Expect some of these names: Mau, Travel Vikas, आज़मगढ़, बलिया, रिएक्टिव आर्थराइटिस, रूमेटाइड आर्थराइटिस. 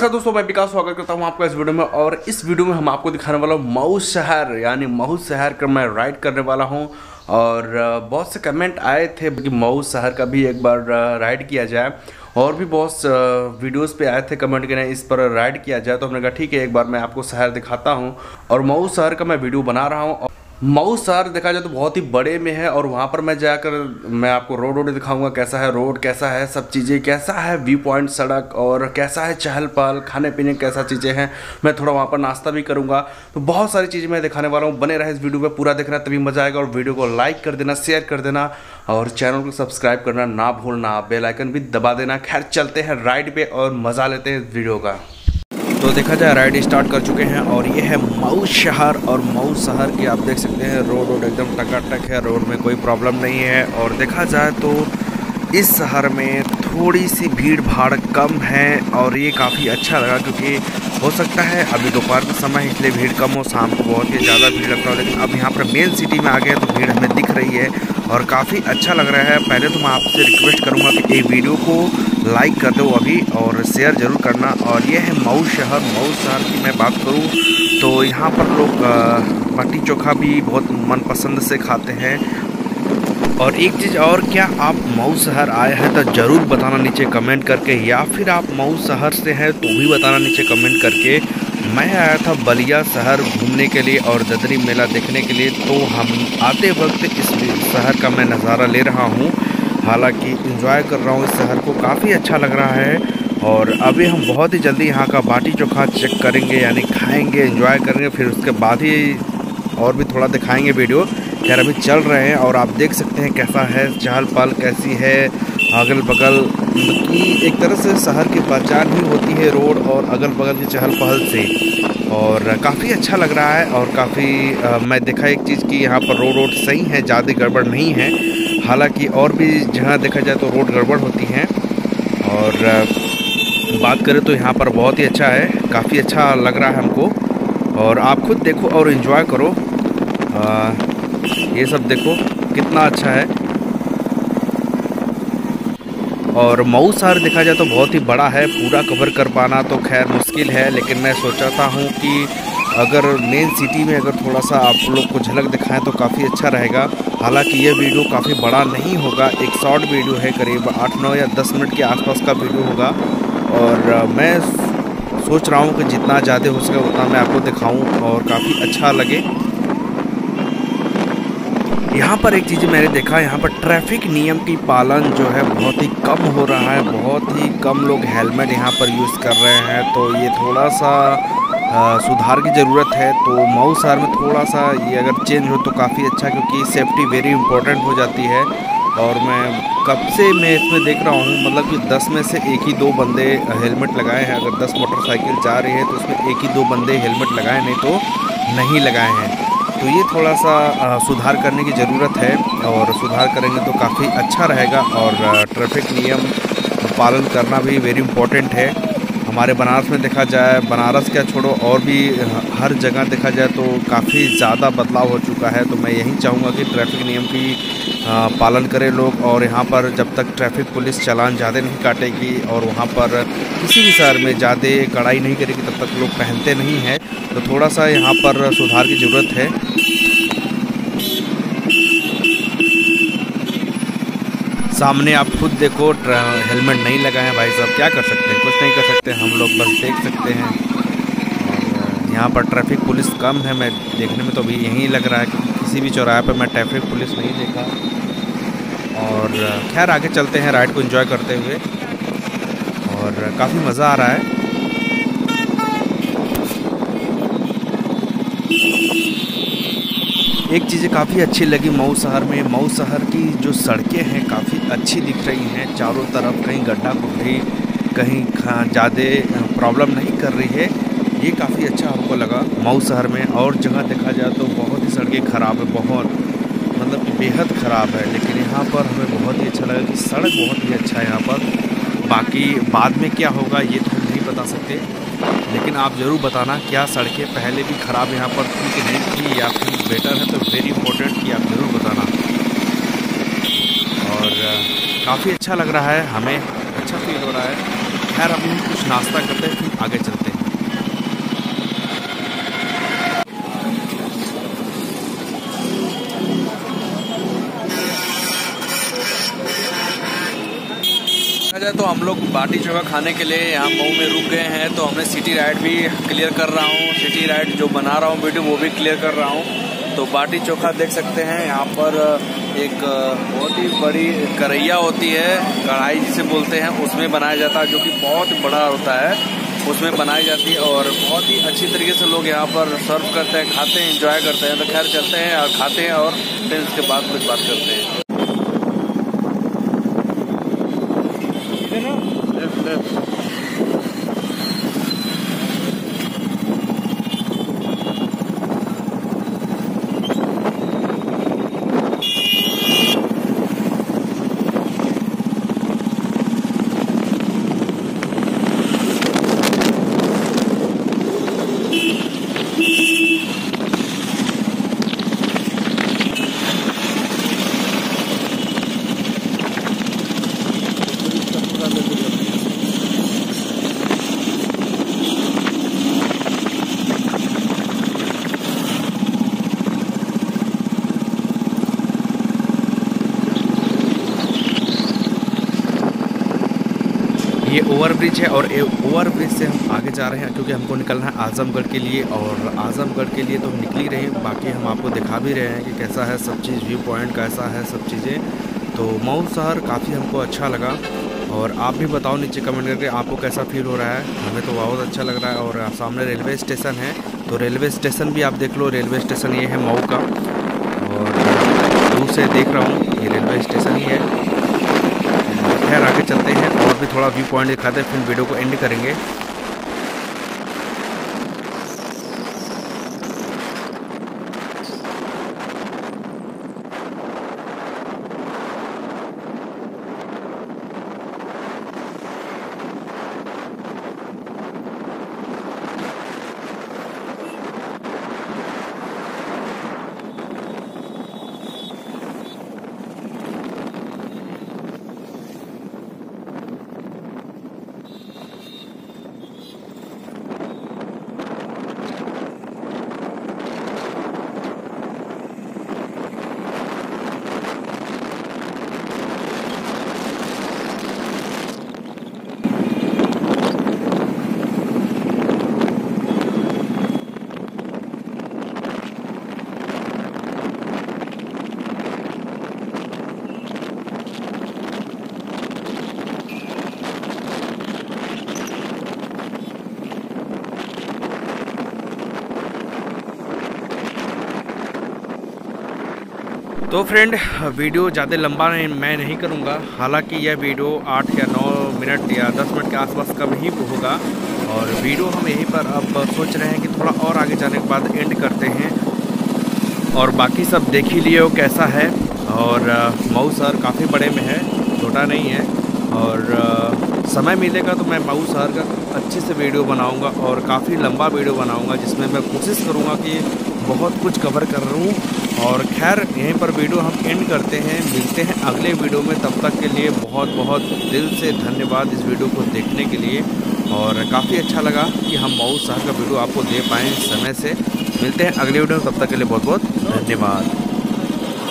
नमस्कार दोस्तों, मैं विकास स्वागत करता हूं आपका इस वीडियो में। और इस वीडियो में हम आपको दिखाने वाला हूं मऊ शहर, यानी मऊ शहर का मैं राइड करने वाला हूं। और बहुत से कमेंट आए थे कि मऊ शहर का भी एक बार राइड किया जाए, और भी बहुत वीडियोस पे आए थे कमेंट के इस पर राइड किया जाए। तो हमने कहा ठीक है, एक बार मैं आपको शहर दिखाता हूँ। और मऊ शहर का मैं वीडियो बना रहा हूँ। मऊ शहर देखा जाए तो बहुत ही बड़े में है, और वहाँ पर मैं जाकर मैं आपको रोड दिखाऊंगा, कैसा है रोड, कैसा है सब चीज़ें, कैसा है व्यू पॉइंट सड़क, और कैसा है चहल पहल, खाने पीने कैसा चीज़ें हैं। मैं थोड़ा वहाँ पर नाश्ता भी करूँगा, तो बहुत सारी चीज़ें मैं दिखाने वाला हूँ। बने रहे इस वीडियो में, पूरा देखना तभी मज़ा आएगा। और वीडियो को लाइक कर देना, शेयर कर देना, और चैनल को सब्सक्राइब करना ना भूलना, बेल आइकन भी दबा देना। खैर चलते हैं राइड पे और मज़ा लेते हैं इस वीडियो का। तो देखा जाए राइड स्टार्ट कर चुके हैं, और ये है मऊ शहर। और मऊ शहर की आप देख सकते हैं रोड एकदम टकाटक है, रोड में कोई प्रॉब्लम नहीं है। और देखा जाए तो इस शहर में थोड़ी सी भीड़ भाड़ कम है, और ये काफ़ी अच्छा लगा, क्योंकि हो सकता है अभी दोपहर का समय है इसलिए भीड़ कम हो, शाम को बहुत ही ज़्यादा भीड़ लगता हो। लेकिन अब यहाँ पर मेन सिटी में आ गए तो भीड़ हमें दिख रही है और काफ़ी अच्छा लग रहा है। पहले तो मैं आपसे रिक्वेस्ट करूँगा कि ये वीडियो को लाइक कर दो अभी, और शेयर ज़रूर करना। और ये है मऊ शहर। मऊ शहर की मैं बात करूँ तो यहाँ पर लोग बाटी चोखा भी बहुत मनपसंद से खाते हैं। और एक चीज़ और, क्या आप मऊ शहर आए हैं तो ज़रूर बताना नीचे कमेंट करके, या फिर आप मऊ शहर से हैं तो भी बताना नीचे कमेंट करके। मैं आया था बलिया शहर घूमने के लिए और ददरी मेला देखने के लिए, तो हम आते वक्त इस शहर का मैं नज़ारा ले रहा हूँ। हालांकि एंजॉय कर रहा हूँ इस शहर को, काफ़ी अच्छा लग रहा है। और अभी हम बहुत ही जल्दी यहाँ का बाटी चोखा चेक करेंगे, यानी खाएँगे, एंजॉय करेंगे, फिर उसके बाद ही और भी थोड़ा दिखाएँगे वीडियो। खैर अभी चल रहे हैं, और आप देख सकते हैं कैसा है चहल पहल, कैसी है अगल बगल की। एक तरह से शहर की पहचान भी होती है रोड और अगल बगल की चहल पहल से, और काफ़ी अच्छा लग रहा है। और काफ़ी मैं देखा एक चीज़ कि यहाँ पर रोड सही है, ज़्यादा गड़बड़ नहीं है। हालांकि और भी जहाँ देखा जाए तो रोड गड़बड़ होती हैं। और बात करें तो यहाँ पर बहुत ही अच्छा है, काफ़ी अच्छा लग रहा है हमको। और आप खुद देखो और इन्जॉय करो, ये सब देखो कितना अच्छा है। और मऊ शहर देखा जाए तो बहुत ही बड़ा है, पूरा कवर कर पाना तो खैर मुश्किल है। लेकिन मैं सोचता हूँ कि अगर मेन सिटी में अगर थोड़ा सा आप लोग को झलक दिखाएं तो काफ़ी अच्छा रहेगा। हालांकि ये वीडियो काफ़ी बड़ा नहीं होगा, एक शॉर्ट वीडियो है, करीब 8-9 या 10 मिनट के आसपास का वीडियो होगा। और मैं सोच रहा हूँ कि जितना ज़्यादा हो सके उतना मैं आपको दिखाऊँ और काफ़ी अच्छा लगे। यहाँ पर एक चीज़ मैंने देखा, यहाँ पर ट्रैफिक नियम की पालन जो है बहुत ही कम हो रहा है, बहुत ही कम लोग हेलमेट यहाँ पर यूज़ कर रहे हैं। तो ये थोड़ा सा सुधार की ज़रूरत है। तो मऊ शहर में थोड़ा सा ये अगर चेंज हो तो काफ़ी अच्छा, क्योंकि सेफ्टी वेरी इंपॉर्टेंट हो जाती है। और मैं कब से मैं इसमें देख रहा हूँ, मतलब कि 10 में से 1 ही 2 बंदे हेलमेट लगाए हैं। अगर 10 मोटरसाइकिल जा रहे हैं तो उसमें 1 ही 2 बंदे हेलमेट लगाए, नहीं तो नहीं लगाए हैं। तो ये थोड़ा सा सुधार करने की ज़रूरत है, और सुधार करेंगे तो काफ़ी अच्छा रहेगा। और ट्रैफिक नियम पालन करना भी वेरी इंपॉर्टेंट है। हमारे बनारस में देखा जाए, बनारस क्या छोड़ो और भी हर जगह देखा जाए तो काफ़ी ज़्यादा बदलाव हो चुका है। तो मैं यही चाहूँगा कि ट्रैफिक नियम की पालन करें लोग। और यहाँ पर जब तक ट्रैफिक पुलिस चालान ज़्यादा नहीं काटेगी, और वहाँ पर किसी भी शहर में ज़्यादा कड़ाई नहीं करेगी, तब तक लोग पहनते नहीं हैं। तो थोड़ा सा यहाँ पर सुधार की ज़रूरत है। सामने आप खुद देखो, हेलमेट नहीं लगा है भाई साहब, क्या कर सकते हैं, कुछ नहीं कर सकते, हम लोग बस देख सकते हैं। यहाँ पर ट्रैफिक पुलिस कम है, मैं देखने में तो भी यही लग रहा है कि किसी भी चौराहे पर मैं ट्रैफिक पुलिस नहीं देखा। और खैर आगे चलते हैं राइड को एंजॉय करते हुए, और काफ़ी मज़ा आ रहा है। एक चीज़ें काफ़ी अच्छी लगी मऊ शहर में, मऊ शहर की जो सड़कें हैं काफ़ी अच्छी दिख रही हैं। चारों तरफ कहीं गड्ढा गुड्ढी, कहीं ज़्यादा प्रॉब्लम नहीं कर रही है, ये काफ़ी अच्छा हमको लगा मऊ शहर में। और जगह देखा जाए तो बहुत ही सड़कें ख़राब है, बहुत मतलब बेहद ख़राब है। लेकिन यहाँ पर हमें बहुत ही अच्छा लगा कि सड़क बहुत ही अच्छा है यहाँ पर। बाकी बाद में क्या होगा ये तो हम नहीं बता सकते, लेकिन आप ज़रूर बताना क्या सड़कें पहले भी ख़राब यहाँ पर थी कि नहीं थी, या फिर बेटर है, तो वेरी इंपॉर्टेंट कि आप ज़रूर बताना। और काफ़ी अच्छा लग रहा है, हमें अच्छा फील हो रहा है। खैर अभी हम कुछ नाश्ता करते हैं फिर आगे चलते हैं। तो हम लोग बाटी चोखा खाने के लिए यहाँ मऊ में रुक गए हैं। तो हमने सिटी राइड भी क्लियर कर रहा हूँ, सिटी राइड जो बना रहा हूँ वीडियो वो भी क्लियर कर रहा हूँ। तो बाटी चोखा देख सकते हैं, यहाँ पर एक बहुत ही बड़ी करैया होती है, कढ़ाई जिसे बोलते हैं, उसमें बनाया जाता है, जो कि बहुत बड़ा होता है, उसमें बनाई जाती है और बहुत ही अच्छी तरीके से लोग यहाँ पर सर्व करते हैं, खाते हैं, इंजॉय करते हैं। तो खैर चलते हैं और खाते हैं और फिर उसके बाद कुछ बात करते हैं। ये ओवरब्रिज है और ओवरब्रिज से हम आगे जा रहे हैं क्योंकि हमको निकलना है आज़मगढ़ के लिए, और आज़मगढ़ के लिए तो हम निकल ही रहे हैं। बाकी हम आपको दिखा भी रहे हैं कि कैसा है सब चीज़, व्यू पॉइंट कैसा है, सब चीज़ें। तो मऊ शहर काफ़ी हमको अच्छा लगा, और आप भी बताओ नीचे कमेंट करके आपको कैसा फील हो रहा है। हमें तो बहुत अच्छा लग रहा है। और सामने रेलवे स्टेशन है, तो रेलवे स्टेशन भी आप देख लो। रेलवे स्टेशन ये है मऊ का, और दूर से देख रहा हूँ ये रेलवे स्टेशन ही है। खैर आगे चलते हैं और भी थोड़ा व्यू पॉइंट दिखाते हैं, फिर वीडियो को एंड करेंगे। तो फ्रेंड वीडियो ज़्यादा लंबा नहीं मैं नहीं करूँगा, हालांकि यह वीडियो 8 या 9 मिनट या 10 मिनट के आसपास कम ही होगा। और वीडियो हम यहीं पर अब सोच रहे हैं कि थोड़ा और आगे जाने के बाद एंड करते हैं। और बाकी सब देख ही लिए हो कैसा है। और मऊ शहर काफ़ी बड़े में है, छोटा नहीं है। और समय मिलेगा तो मैं मऊ शहर का अच्छे से वीडियो बनाऊंगा और काफ़ी लंबा वीडियो बनाऊंगा, जिसमें मैं कोशिश करूंगा कि बहुत कुछ कवर कर लूँ। और खैर यहीं पर वीडियो हम एंड करते हैं, मिलते हैं अगले वीडियो में। तब तक के लिए बहुत बहुत दिल से धन्यवाद इस वीडियो को देखने के लिए, और काफ़ी अच्छा लगा कि हम मऊ शहर का वीडियो आपको दे पाएँ समय से। मिलते हैं अगले वीडियो में, तब तक के लिए बहुत बहुत धन्यवाद।